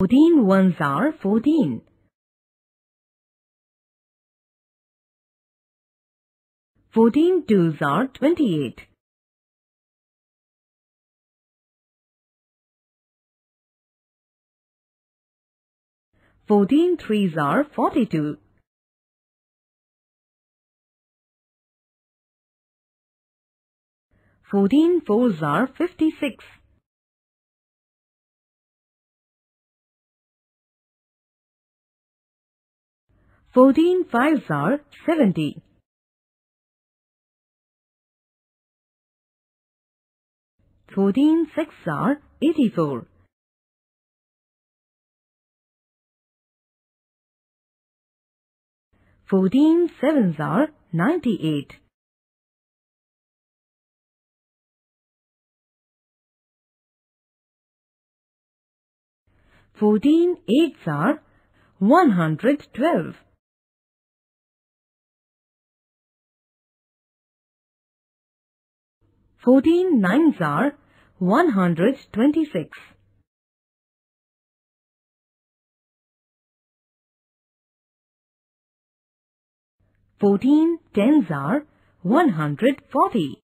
14 ones are 14. 14 twos are 28. 14 threes are 42. 14 fours are 56. 14 fives are 70. 14 sixes are 84. 14 sevens are 98. 14 eights are 112. 14 nines are 126. 14 tens are 140.